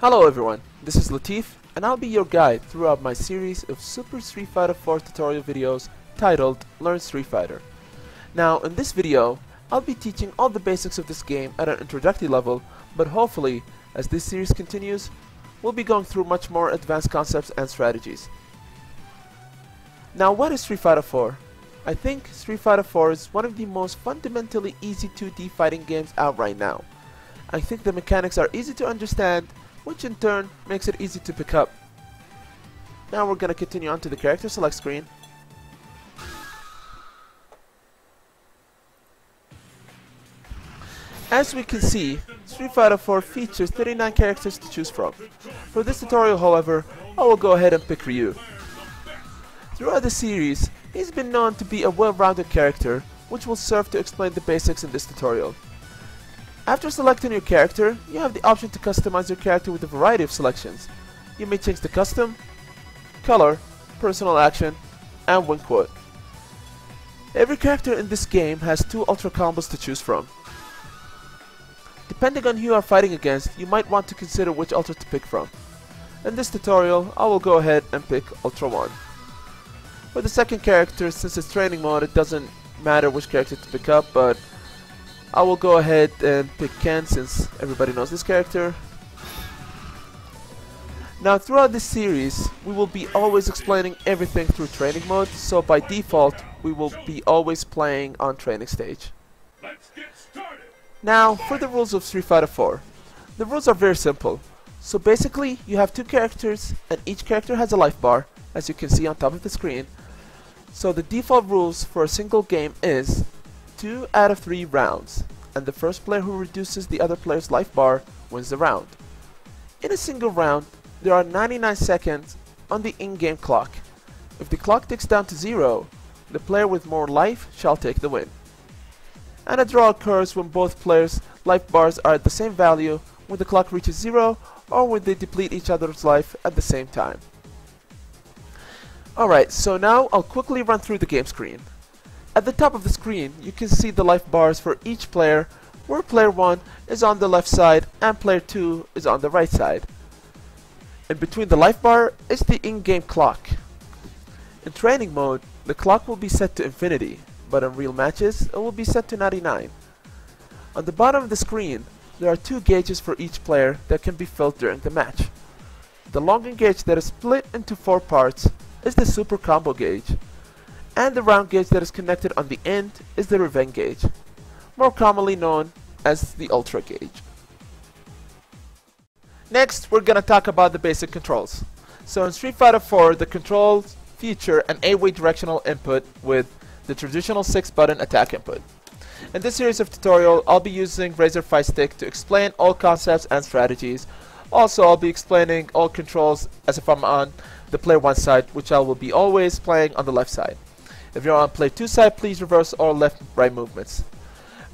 Hello everyone, this is Latif and I'll be your guide throughout my series of Super Street Fighter 4 tutorial videos titled Learn Street Fighter. Now in this video, I'll be teaching all the basics of this game at an introductory level, but hopefully, as this series continues, we'll be going through much more advanced concepts and strategies. Now what is Street Fighter 4? I think Street Fighter 4 is one of the most fundamentally easy 2D fighting games out right now. I think the mechanics are easy to understand, which in turn makes it easy to pick up. Now we're going to continue on to the character select screen. As we can see, Street Fighter 4 features 39 characters to choose from. For this tutorial, however, I will go ahead and pick Ryu. Throughout the series, he's been known to be a well-rounded character, which will serve to explain the basics in this tutorial. After selecting your character, you have the option to customize your character with a variety of selections. You may change the custom, color, personal action, and win quote. Every character in this game has two ultra combos to choose from. Depending on who you are fighting against, you might want to consider which ultra to pick from. In this tutorial, I will go ahead and pick Ultra 1. For the second character, since it's training mode, it doesn't matter which character to pick up, but I will go ahead and pick Ken since everybody knows this character. Now throughout this series, we will be always explaining everything through training mode, so by default, we will be always playing on training stage. Now for the rules of Street Fighter 4. The rules are very simple. So basically, you have two characters and each character has a life bar, as you can see on top of the screen. So the default rules for a single game is 2 out of 3 rounds, and the first player who reduces the other player's life bar wins the round. In a single round, there are 99 seconds on the in-game clock. If the clock ticks down to 0, the player with more life shall take the win. And a draw occurs when both players' life bars are at the same value when the clock reaches 0 or when they deplete each other's life at the same time. Alright, so now I'll quickly run through the game screen. At the top of the screen, you can see the life bars for each player, where player 1 is on the left side and player 2 is on the right side. In between the life bar is the in-game clock. In training mode, the clock will be set to infinity, but in real matches, it will be set to 99. On the bottom of the screen, there are two gauges for each player that can be filled during the match. The long gauge that is split into 4 parts is the super combo gauge, and the round gauge that is connected on the end is the revenge gauge, more commonly known as the ultra gauge. Next, we're gonna talk about the basic controls. So in Street Fighter 4, the controls feature an 8-way directional input with the traditional 6-button attack input. In this series of tutorial, I'll be using Razer Fightstick to explain all concepts and strategies. Also, I'll be explaining all controls as if I'm on the player 1 side, which I will be always playing on the left side. If you're on player 2 side, please reverse all left and right movements.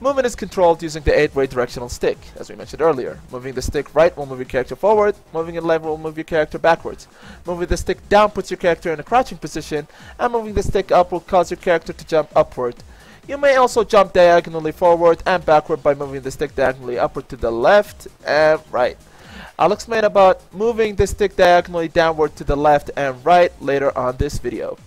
Movement is controlled using the 8-way directional stick, as we mentioned earlier. Moving the stick right will move your character forward, moving it left will move your character backwards. Moving the stick down puts your character in a crouching position, and moving the stick up will cause your character to jump upward. You may also jump diagonally forward and backward by moving the stick diagonally upward to the left and right. I'll explain about moving the stick diagonally downward to the left and right later on this video.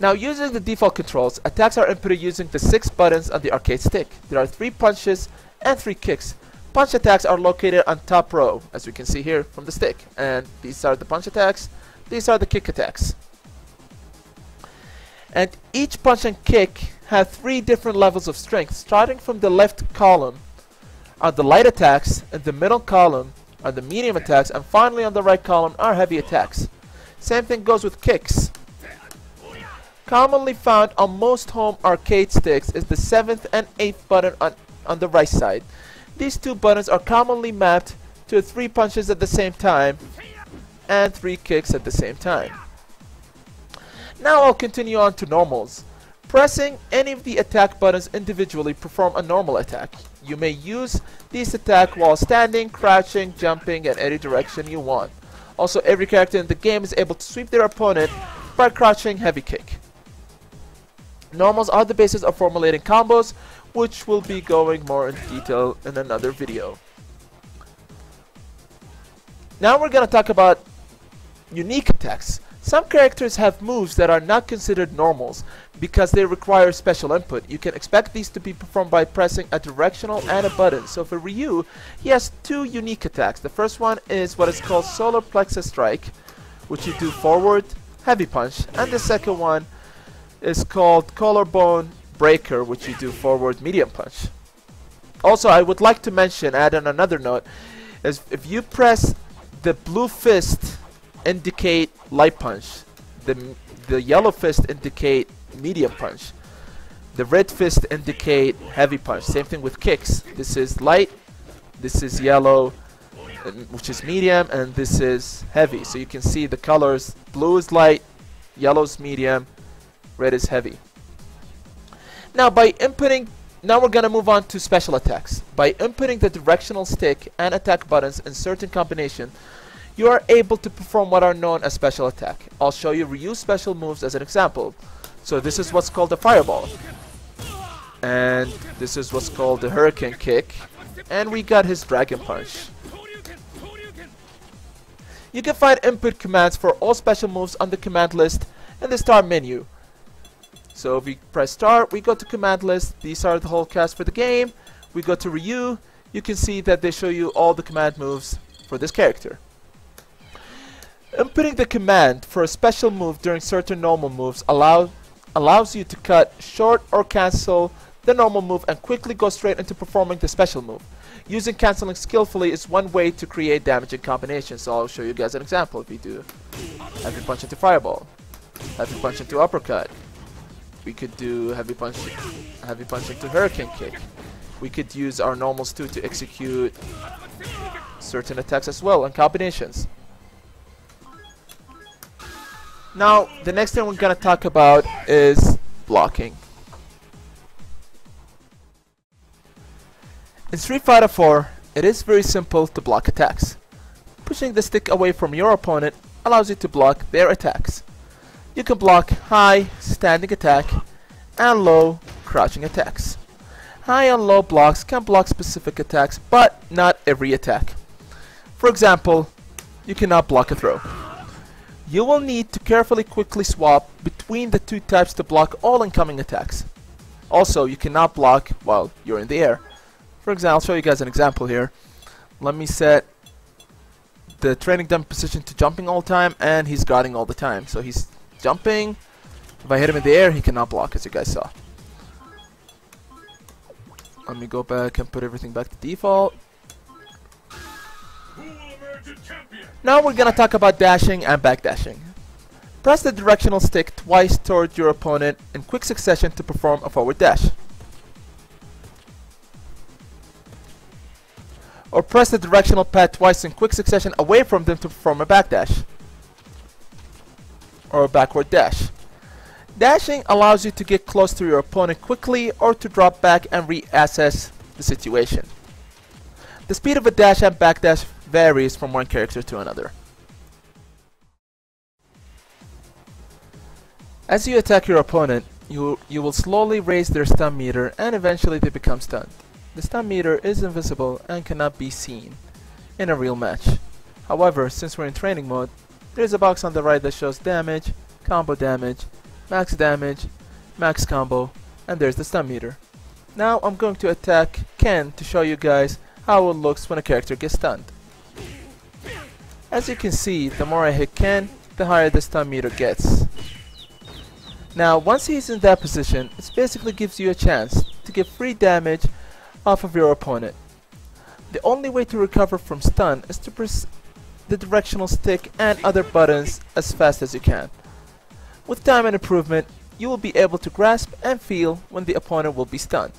Now using the default controls, attacks are inputted using the 6 buttons on the arcade stick. There are 3 punches and 3 kicks. Punch attacks are located on top row, as we can see here from the stick. And these are the punch attacks, these are the kick attacks. And each punch and kick have 3 different levels of strength, starting from the left column on the light attacks, and the middle column on the medium attacks, and finally on the right column are heavy attacks. Same thing goes with kicks. Commonly found on most home arcade sticks is the 7th and 8th button on the right side. These two buttons are commonly mapped to 3 punches at the same time and 3 kicks at the same time. Now I'll continue on to normals. Pressing any of the attack buttons individually perform a normal attack. You may use these attacks while standing, crouching, jumping in any direction you want. Also, every character in the game is able to sweep their opponent by crouching heavy kick. Normals are the basis of formulating combos, which we'll be going more in detail in another video. Now we're going to talk about unique attacks. Some characters have moves that are not considered normals because they require special input. You can expect these to be performed by pressing a directional and a button. So for Ryu, he has two unique attacks. The first one is what is called Solar Plexus Strike, which you do forward, heavy punch. And the second one is called Collarbone Breaker, which you do forward, medium punch. Also, I would like to mention, add on another note, is if you press the blue fist, indicate light punch, the yellow fist indicate medium punch, the red fist indicate heavy punch. Same thing with kicks. This is light, this is yellow, which is medium, and this is heavy. So you can see the colors: blue is light, yellow is medium, red is heavy. Now by inputting, now we're going to move on to special attacks. By inputting the directional stick and attack buttons in certain combination, you are able to perform what are known as special attack. I'll show you Ryu's special moves as an example. So this is what's called the fireball, and this is what's called the hurricane kick, and we got his dragon punch. You can find input commands for all special moves on the command list in the start menu. So if we press start, we go to command list. These are the whole cast for the game. We go to Ryu. You can see that they show you all the command moves for this character. Inputting the command for a special move during certain normal moves allows you to cut short or cancel the normal move and quickly go straight into performing the special move. Using canceling skillfully is one way to create damaging combinations. So I'll show you guys an example. If we do heavy punch into fireball, heavy punch into uppercut, we could do heavy punch into hurricane kick. We could use our normals too to execute certain attacks as well and combinations. Now, the next thing we're going to talk about is blocking. In Street Fighter 4, it is very simple to block attacks. Pushing the stick away from your opponent allows you to block their attacks. You can block high, standing attack, and low, crouching attacks. High and low blocks can block specific attacks, but not every attack. For example, you cannot block a throw. You will need to carefully quickly swap between the two types to block all incoming attacks. Also, you cannot block while you're in the air. For example, I'll show you guys an example here. Let me set the training dump position to jumping all the time, and he's guarding all the time. So he's jumping. If I hit him in the air, he cannot block, as you guys saw. Let me go back and put everything back to default. Now we're going to talk about dashing and backdashing. Press the directional stick twice toward your opponent in quick succession to perform a forward dash. Or press the directional pad twice in quick succession away from them to perform a backdash. Or a backward dash. Dashing allows you to get close to your opponent quickly or to drop back and reassess the situation. The speed of a dash and backdash varies from one character to another. As you attack your opponent, you will slowly raise their stun meter, and eventually they become stunned. The stun meter is invisible and cannot be seen in a real match. However, since we're in training mode, there's a box on the right that shows damage, combo damage, max combo, and there's the stun meter. Now I'm going to attack Ken to show you guys how it looks when a character gets stunned. As you can see, the more I hit Ken, the higher the stun meter gets. Now once he's in that position, it basically gives you a chance to get free damage off of your opponent. The only way to recover from stun is to press the directional stick and other buttons as fast as you can. With time and improvement, you will be able to grasp and feel when the opponent will be stunned.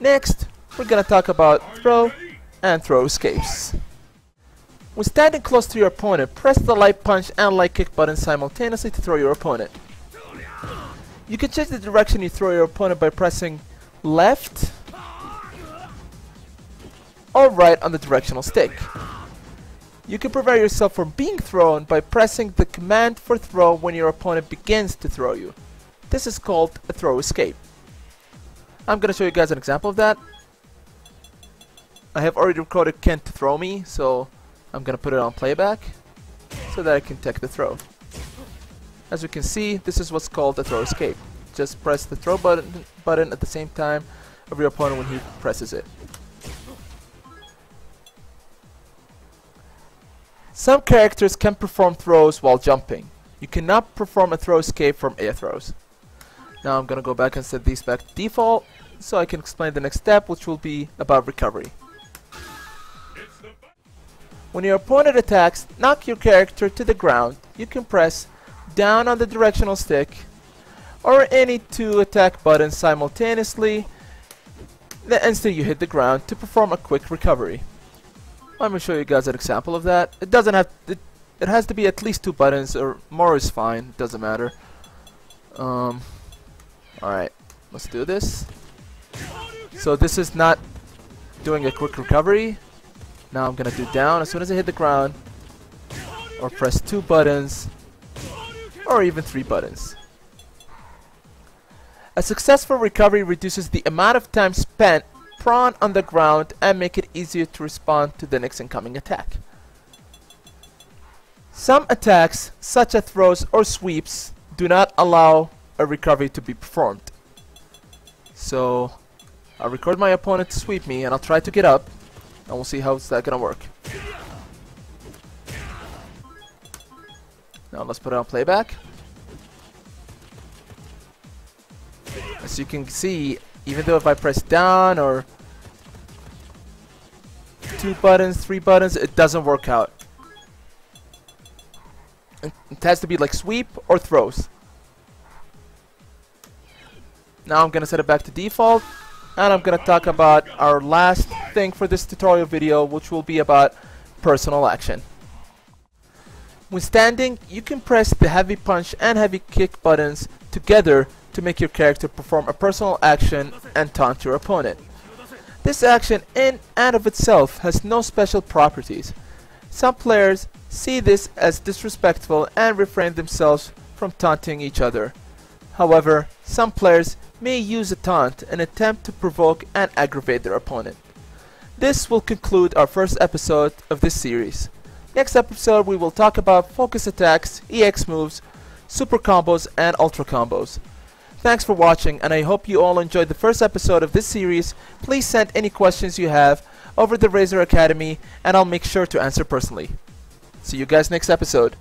Next, we're going to talk about throw and throw escapes. When standing close to your opponent, press the light punch and light kick button simultaneously to throw your opponent. You can change the direction you throw your opponent by pressing left or right on the directional stick. You can prevent yourself from being thrown by pressing the command for throw when your opponent begins to throw you. This is called a throw escape. I'm going to show you guys an example of that. I have already recorded Ken to throw me, so I'm going to put it on playback so that I can tech the throw. As you can see, this is what's called a throw escape. Just press the throw button at the same time of your opponent when he presses it. Some characters can perform throws while jumping. You cannot perform a throw escape from air throws. Now I'm going to go back and set these back to default so I can explain the next step, which will be about recovery. When your opponent attacks, knock your character to the ground. You can press down on the directional stick or any two attack buttons simultaneously the instant you hit the ground to perform a quick recovery. Let me show you guys an example of that. It doesn't have it has to be at least two buttons or more is fine, it doesn't matter. Alright, let's do this. So this is not doing a quick recovery. Now I'm gonna do down as soon as I hit the ground, or press two buttons, or even three buttons. A successful recovery reduces the amount of time spent prone on the ground and make it easier to respond to the next incoming attack. Some attacks, such as throws or sweeps, do not allow a recovery to be performed. So I'll record my opponent to sweep me and I'll try to get up. And we'll see how it's that gonna work. Now let's put it on playback. As you can see, even though if I press down or two buttons, three buttons, it doesn't work out. It has to be like sweep or throws. Now I'm gonna set it back to default. And I'm going to talk about our last thing for this tutorial video, which will be about personal action. When standing, you can press the heavy punch and heavy kick buttons together to make your character perform a personal action and taunt your opponent. This action in and of itself has no special properties. Some players see this as disrespectful and refrain themselves from taunting each other. However, some players may use a taunt in an attempt to provoke and aggravate their opponent. This will conclude our first episode of this series. Next episode we will talk about focus attacks, EX moves, super combos and ultra combos. Thanks for watching and I hope you all enjoyed the first episode of this series. Please send any questions you have over the Razer Academy and I'll make sure to answer personally. See you guys next episode.